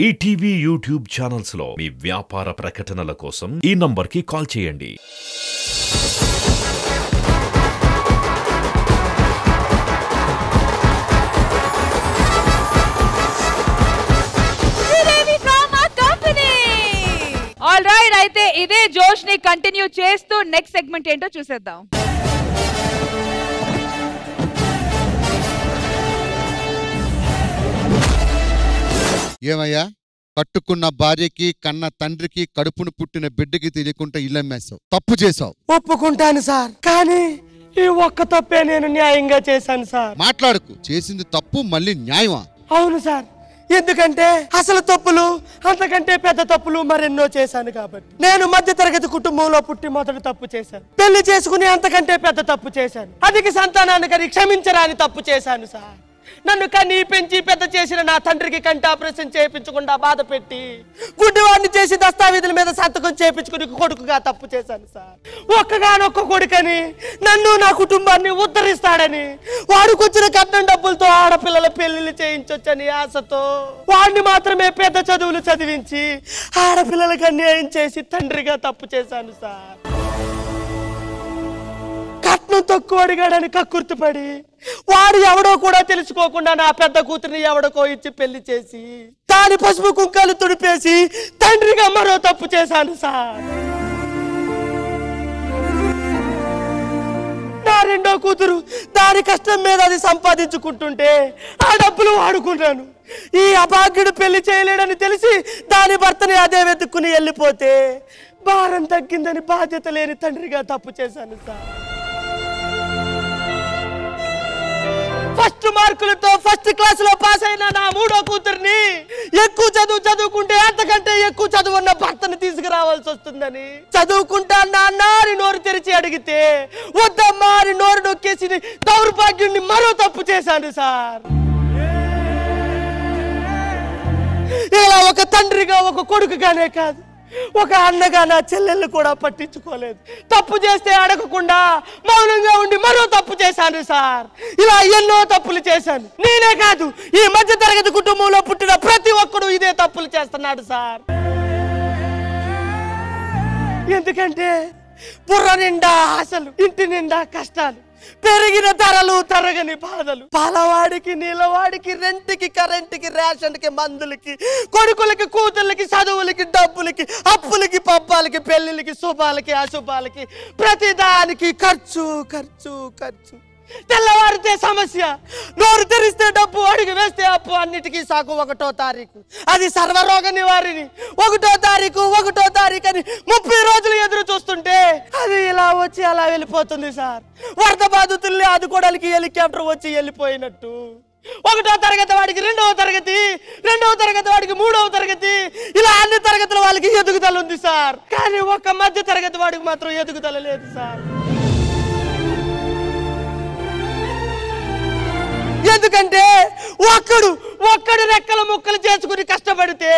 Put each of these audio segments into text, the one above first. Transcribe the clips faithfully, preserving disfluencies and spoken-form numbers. E T V YouTube channels लो मी व्यापार प्रकटनल कोसम ई नंबर की कॉल चेयंडी। All right, అయితే ఇదే జోష్ ని కంటిన్యూ చేస్తూ నెక్స్ట్ సెగ్మెంట్ ఏంటో చూసేద్దాం। ఏమయ్యా కట్టుకున్న భార్యకి కన్న తండ్రికి కడుపున పుట్టిన బిడ్డకి తెలియకుండా ఇల్లమేసావు, తప్పు చేసావు। ఒప్పుకుంటాను సార్, కానీ ఈ ఒక్క తప్పే నేను న్యాయంగా చేశాను సార్। మాట్లాడుకు, చేసింది తప్పు మళ్ళీ న్యాయమా? అవును సార్, ఎందుకంటే అసలు తప్పులు అంతకంటే పెద్ద తప్పులు మరెన్నో చేశాను కాబట్టి। నేను మధ్య తరగతి కుటుంబంలో పుట్టి మొదటి తప్పు చేశాను, పెళ్లి చేసుకుని అంతకంటే పెద్ద తప్పు చేశాను, అదికి సంతానానికి క్షమించరాని తప్పు చేశాను సార్। నన్ను కని పెంచి పెద్ద చేసిన నా తండ్రికి కంటి ఆపరేషన్ చేయించకుండా బాధ పెట్టి గుడ్డివాడిని చేసి దస్తావేజుల మీద సంతకం చేయించుకుని కొడుకుగా తప్పు చేశాను సార్। ఒక్కగానొక్క కొడుకని నన్ను నా కుటుంబాన్ని ఉద్ధరిస్తాడని వాడుకొచ్చిన కట్నం డబ్బులతో ఆడపిల్లల పెళ్లిళ్ళు చేయించొచ్చని ఆశతో వాడిని మాత్రమే పెద్ద చదువులు చదివించి ఆడపిల్లలకు అన్యాయం చేసి తండ్రిగా తప్పు చేశాను సార్। కట్నం తక్కువ అడిగాడని కక్కుర్తిపడి వాడు ఎవడో కూడా తెలుసుకోకుండా నా పెద్ద కూతురిని ఎవడకో ఇచ్చి పెళ్లి చేసి దాని పసుపు కుంకాలు తుడిపేసి తండ్రిగా మరో తప్పు చేశాను సార్। నా రెండో కూతురు దాని కష్టం మీద అది సంపాదించుకుంటుంటే ఆ డబ్బులు వాడుకున్నాను। ఈ అభాగ్యుడు పెళ్లి చేయలేడని తెలిసి దాని భర్తని అదే వెతుక్కుని వెళ్ళిపోతే భారం తగ్గిందని బాధ్యత లేని తండ్రిగా తప్పు చేశాను సార్। ఫస్ట్ మార్కులతో ఫస్ట్ క్లాస్ లో పాస్ అయిన నా మూడో కూతుర్ని ఎక్కువ చదువు చదువుకుంటే అంతకంటే ఎక్కువ చదువు ఉన్న భర్తను తీసుకురావాల్సి వస్తుందని చదువుకుంటా నారి నోరు తెరిచి అడిగితే వద్దమ్మారి నోరు నొక్కేసి దౌర్భాగ్యుణ్ణి మరో తప్పు చేశాను సార్। ఇలా ఒక తండ్రిగా ఒక కొడుకుగానే కాదు ఒక అన్నగా నా చెల్లెళ్ళు కూడా పట్టించుకోలేదు, తప్పు చేస్తే అడగకుండా మౌనంగా ఉండి మరో తప్పు చేశాను సార్। ఇలా ఎన్నో తప్పులు చేశాను, నేనే కాదు ఈ మధ్య తరగతి కుటుంబంలో పుట్టిన ప్రతి ఒక్కడు ఇదే తప్పులు చేస్తున్నాడు సార్। ఎందుకంటే బుర్ర నిండా ఆశలు, ఇంటి నిండా కష్టాలు, పెరిగిన ధరలు, తరగని బాధలు, పాలవాడికి నీలవాడికి, రెంట్కి కరెంట్కి, రేషన్కి, మందులకి, కొడుకులకి కూతుళ్ళకి, చదువులకి, డబ్బులకి, అప్పులకి, పబ్బాలకి, పెళ్లిళ్ళకి, శుభాలకి అశుభాలకి, ప్రతిదానికి ఖర్చు ఖర్చు ఖర్చు। తెల్లవారితే సమస్య, నోరు తెరిస్తే డబ్బు, అడుగు వేస్తే అప్పు, అన్నిటికీ సాకు ఒకటో తారీఖు, అది సర్వరోగ నివారిణి। ఒకటో తారీఖు ఒకటో తారీఖు అని ముప్పై రోజులు ఎదురు చూస్తుంటే అది ఇలా వచ్చి అలా వెళ్ళిపోతుంది సార్। వరద బాధితుల్ని ఆదుకోవడానికి హెలికాప్టర్ వచ్చి వెళ్ళిపోయినట్టు ఒకటో తరగతి వాడికి రెండవ తరగతి, రెండవ తరగతి వాడికి మూడవ తరగతి, ఇలా అన్ని తరగతుల వాళ్ళకి ఎదుగుదల ఉంది సార్, కానీ ఒక మధ్య తరగతి వాడికి మాత్రం ఎదుగుదల లేదు సార్। ఎందుకంటే ఒక్కడు ఒక్కడు రెక్కలు ముక్కలు చేసుకుని కష్టపడితే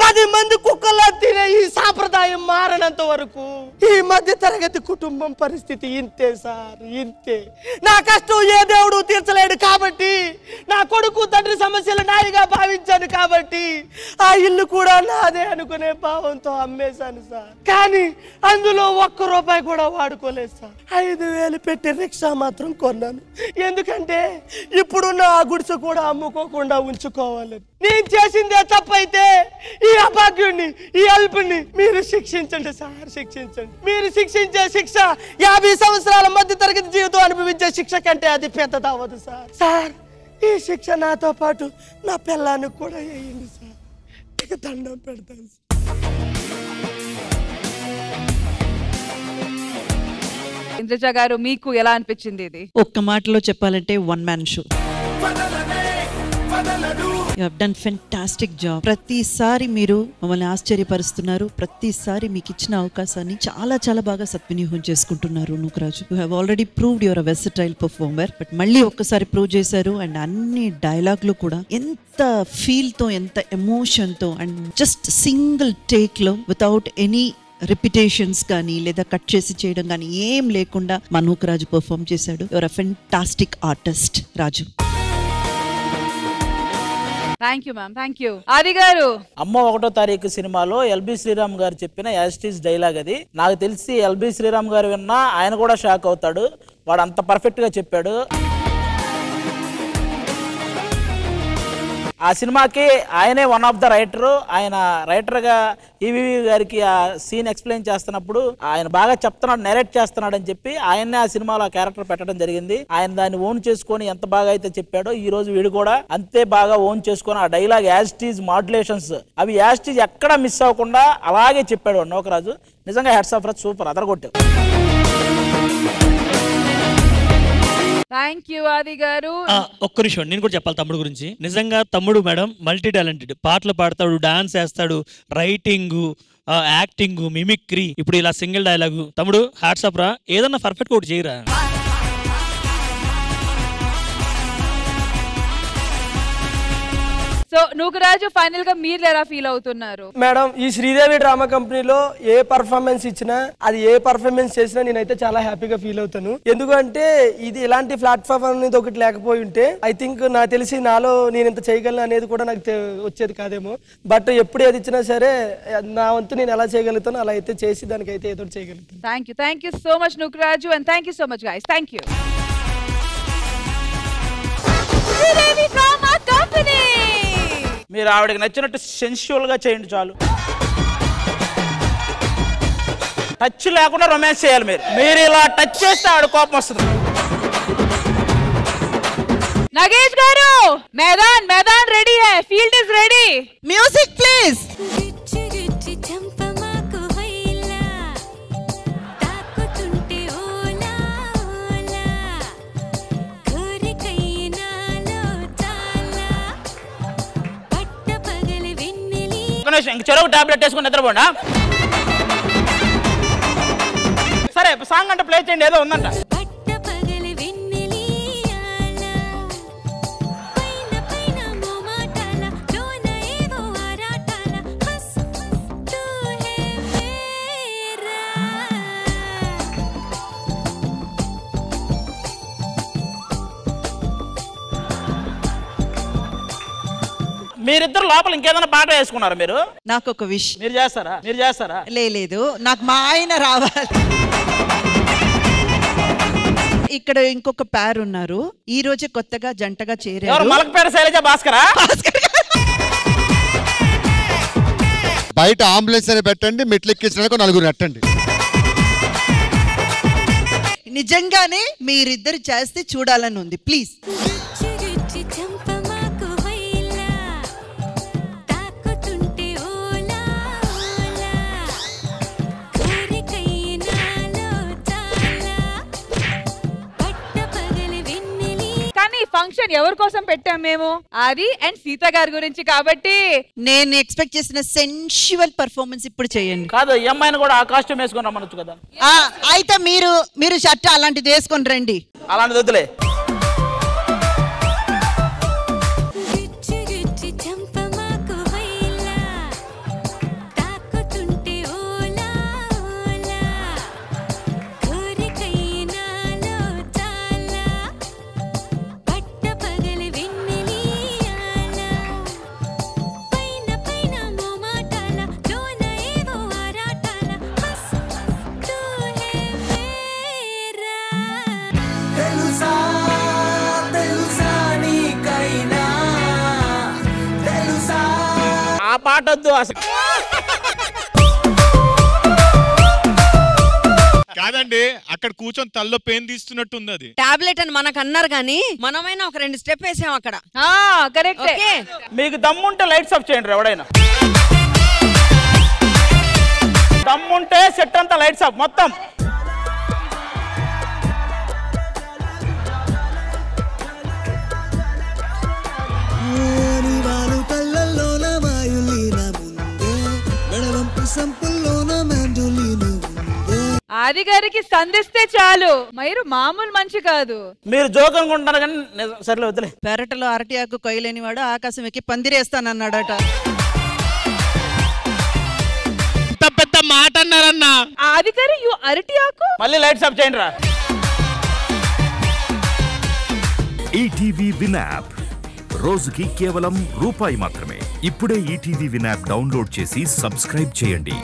పది మంది కుక్కలా తినే ఈ సాంప్రదాయం మారనంత వరకు ఈ మధ్య తరగతి కుటుంబం పరిస్థితి ఇంతే సార్, ఇంతే। నా కష్టం ఏ దేవుడు తీర్చలేడు కాబట్టి నా కొడుకు తండ్రి సమస్యలు నాయిగా భావించాను కాబట్టి ఆ ఇల్లు కూడా నాదే అనుకునే భావంతో అమ్మేశాను సార్, కానీ అందులో ఒక్క రూపాయి కూడా వాడుకోలేదు సార్। ఐదు వేలు పెట్టి రిక్షా మాత్రం కొన్నాను, ఎందుకంటే ఇప్పుడు నా గుడిసె కూడా అమ్ముకోకుండా ఉంచుకోవాలి। నేను చేసిందే తప్పైతే ఈ అభాగ్యుడిని ఈ అల్పుని మీరు శిక్షించండి సార్, శిక్షించండి। మీరు శిక్షించే శిక్ష యాభై సంవత్సరాల మధ్య తరగతి జీవితం అనుభవించే శిక్ష కంటే అది పెద్దది అవ్వదు సార్। సార్ ఈ శిక్ష నాతో పాటు నా పిల్లానికి కూడా వేయండి సార్, ఇక దండం పెడతాను సార్। ఇంద్రజ గారు, మీకు ఎలా అనిపించింది ఇది? ఒక్క మాటలో చెప్పాలంటే one man show. You have done fantastic job. ప్రతిసారి మీరు మమ్మల్ని ఆశ్చర్యపరుస్తున్నారు, ప్రతిసారి మీకు ఇచ్చిన అవకాశాన్ని చాలా చాలా బాగా సద్వినియోగం చేసుకుంటున్నారు Nookaraju. You have already proved you are a versatile performer, but మళ్ళీ ఒక్కసారి ప్రూవ్ చేశారు। అండ్ అన్ని డైలాగ్లు కూడా ఎంత ఫీల్తో, ఎంత ఎమోషన్తో, అండ్ జస్ట్ సింగిల్ టేక్లో వితౌట్ ఎనీ రిపిటేషన్స్ కానీ లేదా కట్ చేసి చేయడం కానీ ఏం లేకుండా మా నూకరాజు పర్ఫామ్ చేశాడు। Your a fantastic artist Raju. Thank you ma'am. Thank you Aadi గారు. అమ్మ ఒకటో తారీఖు సినిమాలో ఎల్బి శ్రీరామ్ గారు చెప్పిన యాస్టిస్ డైలాగ్ అది. నాకు తెలిసి ఎల్బి శ్రీరామ్ గారు విన్నా ఆయన కూడా షాక్ అవుతాడు, వాడు అంత పర్ఫెక్ట్ గా చెప్పాడు. ఆ సినిమాకి ఆయనే వన్ ఆఫ్ ద రైటర్. ఆయన రైటర్ గా ఈవీవి గారికి ఆ సీన్ ఎక్స్ప్లెయిన్ చేస్తున్నప్పుడు ఆయన బాగా చెప్తున్నాడు, నరేట్ చేస్తున్నాడు అని చెప్పి ఆయన్నే ఆ సినిమాలో ఆ క్యారెక్టర్ పెట్టడం జరిగింది. ఆయన దాన్ని ఓన్ చేసుకొని ఎంత బాగా అయితే చెప్పాడో ఈ రోజు వీడు కూడా అంతే బాగా ఓన్ చేసుకొని ఆ డైలాగ్ యాజ్ టీజ్ మాడ్యులేషన్స్ అవి యాజ్ టీజ్ ఎక్కడా మిస్ అవ్వకుండా అలాగే చెప్పాడు నూకరాజు. నిజంగా హెడ్స్ ఆఫ్ రాజ్ సూపర్ అదరగొట్టాడు. థ్యాంక్ యూ ఆది గారు. ఒక్క విషయం నేను కూడా చెప్పాలి తమ్ముడు గురించి. నిజంగా తమ్ముడు మేడం మల్టీ టాలెంటెడ్, పాటలు పాడతాడు, డాన్స్ వేస్తాడు, రైటింగ్, యాక్టింగ్, మిమిక్రీ, ఇప్పుడు ఇలా సింగిల్ డైలాగు. తమ్ముడు హ్యాట్సాప్ రా, ఏదన్నా పర్ఫెక్ట్ ఒకటి చేయరా. సో నూకరాజు ఫైనల్ గా మీరు ఎలా ఫీల్ అవుతున్నారు మేడం? ఈ శ్రీదేవి డ్రామా కంపెనీలో ఏ పర్ఫార్మెన్స్ ఇచ్చినా, అది ఏ పర్ఫార్మెన్స్ చేసినా నేనైతే చాలా హ్యాపీగా ఫీల్ అవుతాను. ఎందుకంటే ఇది ఇలాంటి ప్లాట్ఫామ్ అనేది ఒకటి లేకపోయి ఉంటే ఐ థింక్ నాకు తెలిసి నాలో నేను ఇంత చేయగలను అనేది కూడా నాకు వచ్చేది కాదేమో. బట్ ఎప్పుడు ఏది ఇచ్చినా సరే నా వంతు నేను ఎలా చేయగలుగుతాను అలా అయితే చేసి దానికైతే ఏదో చేయగలుగుతాను. Thank you thank you so much Nookaraju and thank you so much guys. Thank you. మీరు ఆవిడకి నచ్చినట్టు సెన్షువల్గా చేయండి చాలు, టచ్ లేకుండా రొమాన్స్ చేయాలి. మీరు మీరు ఇలా టచ్ చేస్తే ఆవిడ కోపం వస్తుంది. నగేష్ గారు, మైదాన్ మైదాన్ రెడీ హై, field is ready, music please. చెరువు టాబ్లెట్ వేసుకుని నిద్రపోండా సరే. సాంగ్ అంటే ప్లే చేయండి, ఏదో ఉందంట. మీరిద్దరు లోపల ఇంకేదైనా పాట వేసుకున్నారు మీరు? నాకు ఒక విష్. మీరు చేస్తారా? మీరు చేస్తారా? లేదు, నాకు మా ఆయన రావాలి. ఇక్కడ ఇంకొక పేరు ఉన్నారు, ఈ రోజే కొత్తగా జంటగా చేరారు. మలకపేట శైలజ భాస్కర్. బయట అంబులెన్స్ అని పెట్టండి, మెట్లు ఎక్కించడానికి నలుగురు పెట్టండి. నిజంగానే మీరిద్దరు చేస్తే చూడాలని ఉంది. ప్లీజ్ ఫంక్షన్ ఎవరి కోసం పెట్టాం మేము? ఆది అండ్ సీత గారి గురించి కాబట్టి నేను ఎక్స్పెక్ట్ చేసిన సెన్షువల్ పర్ఫార్మెన్స్ ఇప్పుడు చేయండి. కాదు, ఈ అమ్మాయిని కూడా ఆ కాస్ట్యూమ్ వేసుకొని రమ్మనొచ్చు కదా. అయితే మీరు మీరు షర్ట్ అలాంటిది వేసుకొని రండి. అలాంటిది వద్దులే. కాదండి, అక్కడ కూర్చొని తల్లో పెయిన్ తీస్తున్నట్టు ఉంది. అది టాబ్లెట్ అని మనకు అన్నారు కానీ మనమైనా ఒక రెండు స్టెప్ వేసాం అక్కడ. మీకు దమ్ముంటే లైట్స్ ఆఫ్ చేయండి. ఎవడైనా దమ్ముంటే సెట్ అంతా లైట్స్ ఆఫ్ మొత్తం. ఆది గారికి సంధిస్తే చాలు, మీరు మామూలు మంచి కాదు. మీరు జోక్ అనుకుంటారు కానీ సర్లే వదిలే. పెరటలో అరటి ఆకు కొయ్యలేని వాడు ఆకాశం ఎక్కి పందిరేస్తానన్నాడట. ఇంత పెద్ద మాట అన్నారన్నా ఆది గారు. యు అరటి ఆకు. మళ్ళీ లైట్స్ ఆఫ్ చేయండి రా. ఈటీవీ విన్ యాప్ రోజుకి కేవలం రూపాయి మాత్రమే ఇప్పుడే ఈటీవీ విన్ యాప్ డౌన్లోడ్ చేసి సబ్స్క్రైబ్ చేయండి।